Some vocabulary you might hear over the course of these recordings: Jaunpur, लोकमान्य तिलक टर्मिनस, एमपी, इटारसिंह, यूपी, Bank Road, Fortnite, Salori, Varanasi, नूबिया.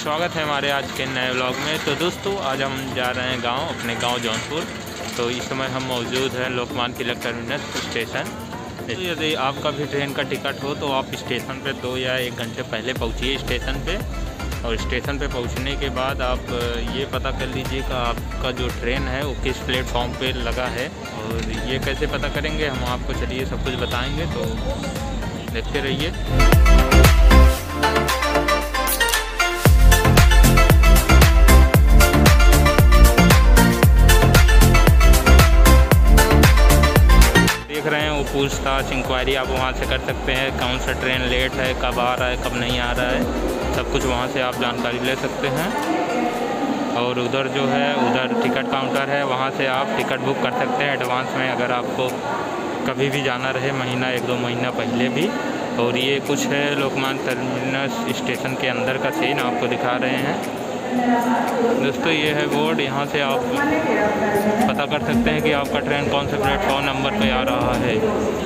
स्वागत है हमारे आज के नए व्लॉग में। तो दोस्तों आज हम जा रहे हैं गांव, अपने गांव जौनपुर। तो इस समय हम मौजूद हैं लोकमान्य तिलक टर्मिनस स्टेशन। यदि आपका भी ट्रेन का टिकट हो तो आप स्टेशन पे 2 या 1 घंटे पहले पहुँचिए स्टेशन पे। और स्टेशन पे पहुँचने के बाद आप ये पता कर लीजिए कि आपका जो ट्रेन है वो किस प्लेटफॉर्म पे लगा है। और ये कैसे पता करेंगे हम आपको, चलिए सब कुछ बताएँगे, तो देखते रहिए। पूछताछ इंक्वायरी आप वहाँ से कर सकते हैं, कौन सा ट्रेन लेट है, कब आ रहा है, कब नहीं आ रहा है, सब कुछ वहाँ से आप जानकारी ले सकते हैं। और उधर जो है, उधर टिकट काउंटर है, वहाँ से आप टिकट बुक कर सकते हैं एडवांस में, अगर आपको कभी भी जाना रहे, महीना 1-2 महीना पहले भी। और ये कुछ है लोकमान्य टर्मिनस स्टेशन के अंदर का सीन आपको दिखा रहे हैं दोस्तों। ये है बोर्ड, यहाँ से आप पता कर सकते हैं कि आपका ट्रेन कौन से प्लेटफॉर्म नंबर पे आ रहा है।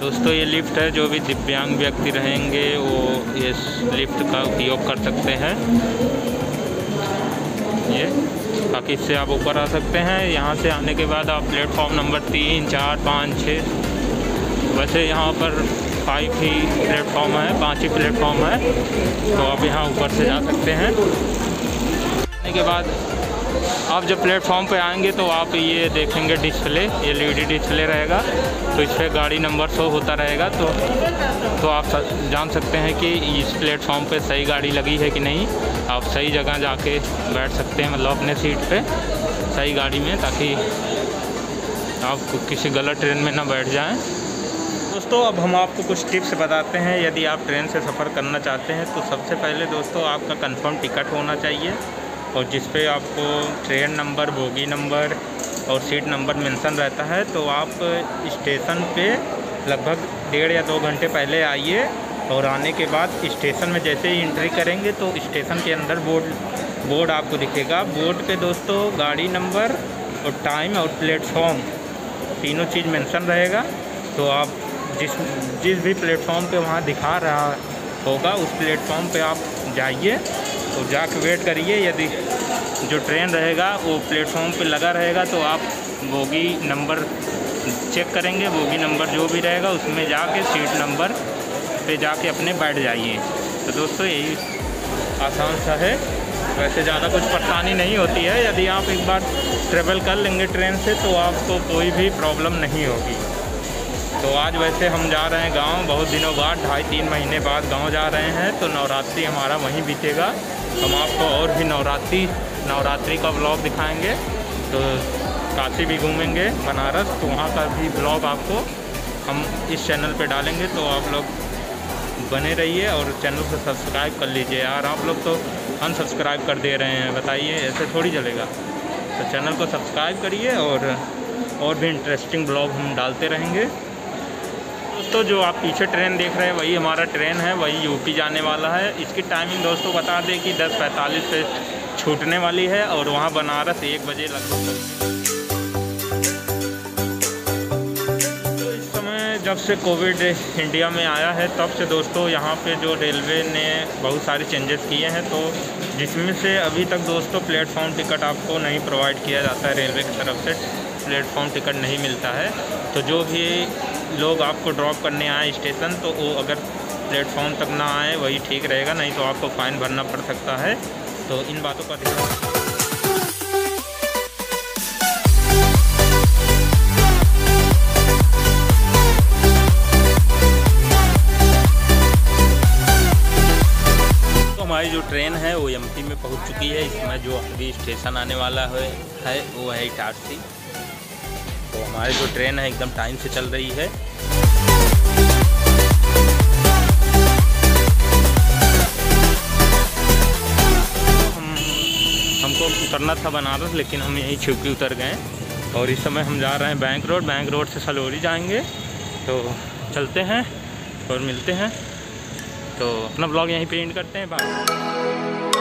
दोस्तों ये लिफ्ट है, जो भी दिव्यांग व्यक्ति रहेंगे वो इस लिफ्ट का उपयोग कर सकते हैं। ये बाकी इससे आप ऊपर आ सकते हैं। यहाँ से आने के बाद आप प्लेटफॉर्म नंबर 3, 4, 5, 6, वैसे यहाँ पर 5 ही प्लेटफॉर्म है, 5 ही प्लेटफॉर्म है, तो आप यहाँ ऊपर से जा सकते हैं। आने के बाद आप जब प्लेटफॉर्म पे आएंगे तो आप ये देखेंगे डिस्प्ले, ये LED डिस्प्ले रहेगा, तो इस पर गाड़ी नंबर शो होता रहेगा। तो आप जान सकते हैं कि इस प्लेटफॉर्म पे सही गाड़ी लगी है कि नहीं। आप सही जगह जाके बैठ सकते हैं, मतलब अपने सीट पे सही गाड़ी में, ताकि आप किसी गलत ट्रेन में ना बैठ जाएं। दोस्तों अब हम आपको कुछ टिप्स बताते हैं। यदि आप ट्रेन से सफ़र करना चाहते हैं तो सबसे पहले दोस्तों आपका कन्फर्म टिकट होना चाहिए, और जिस पे आपको ट्रेन नंबर, बोगी नंबर और सीट नंबर मेंशन रहता है। तो आप स्टेशन पे लगभग 1.5 या 2 घंटे पहले आइए, और आने के बाद स्टेशन में जैसे ही एंट्री करेंगे तो स्टेशन के अंदर बोर्ड आपको दिखेगा। बोर्ड पे दोस्तों गाड़ी नंबर और टाइम और प्लेटफॉर्म तीनों चीज़ मेंशन रहेगा। तो आप जिस भी प्लेटफॉर्म पे वहाँ दिखा रहा होगा उस प्लेटफॉर्म पे आप जाइए, तो जाके वेट करिए। यदि जो ट्रेन रहेगा वो प्लेटफॉर्म पे लगा रहेगा तो आप बोगी नंबर चेक करेंगे, बोगी नंबर जो भी रहेगा उसमें जाके सीट नंबर पे जाके अपने बैठ जाइए। तो दोस्तों यही आसान सा है, वैसे ज़्यादा कुछ परेशानी नहीं होती है। यदि आप एक बार ट्रेवल कर लेंगे ट्रेन से तो आपको कोई भी प्रॉब्लम नहीं होगी। तो आज वैसे हम जा रहे हैं गाँव, बहुत दिनों बाद, 2.5-3 महीने बाद गाँव जा रहे हैं। तो नवरात्रि हमारा वहीं बीतेगा। हम आपको और भी नवरात्रि का ब्लॉग दिखाएंगे। तो काशी भी घूमेंगे, बनारस, तो वहाँ का भी ब्लॉग आपको हम इस चैनल पे डालेंगे। तो आप लोग बने रहिए और चैनल को सब्सक्राइब कर लीजिए। यार आप लोग तो अनसब्सक्राइब कर दे रहे हैं, बताइए ऐसे थोड़ी चलेगा। तो चैनल को सब्सक्राइब करिए, और भी इंटरेस्टिंग ब्लॉग हम डालते रहेंगे। दोस्तों जो आप पीछे ट्रेन देख रहे हैं वही हमारा ट्रेन है, वही यूपी जाने वाला है। इसकी टाइमिंग दोस्तों बता दें कि 10:45 से छूटने वाली है, और वहाँ बनारस 1 बजे लगभग। तो इस समय जब से कोविड इंडिया में आया है तब से दोस्तों यहाँ पे जो रेलवे ने बहुत सारे चेंजेस किए हैं, तो जिसमें से अभी तक दोस्तों प्लेटफॉर्म टिकट आपको नहीं प्रोवाइड किया जाता है, रेलवे की तरफ से प्लेटफॉर्म टिकट नहीं मिलता है। तो जो भी लोग आपको ड्रॉप करने आए स्टेशन, तो वो अगर प्लेटफॉर्म तक ना आए वही ठीक रहेगा, नहीं तो आपको फ़ाइन भरना पड़ सकता है। तो इन बातों का ध्यान रखें। तो हमारी जो ट्रेन है वो एमपी में पहुंच चुकी है। इसमें जो अभी स्टेशन आने वाला है वो है इटारसिंह। तो हमारी जो ट्रेन है एकदम टाइम से चल रही है। हमको उतरना था बनारस, लेकिन हम यहीं छिपके उतर गए, और इस समय हम जा रहे हैं बैंक रोड। बैंक रोड से सलोरी जाएंगे। तो चलते हैं और मिलते हैं। तो अपना ब्लॉग यहीं पे एंड करते हैं। बाय।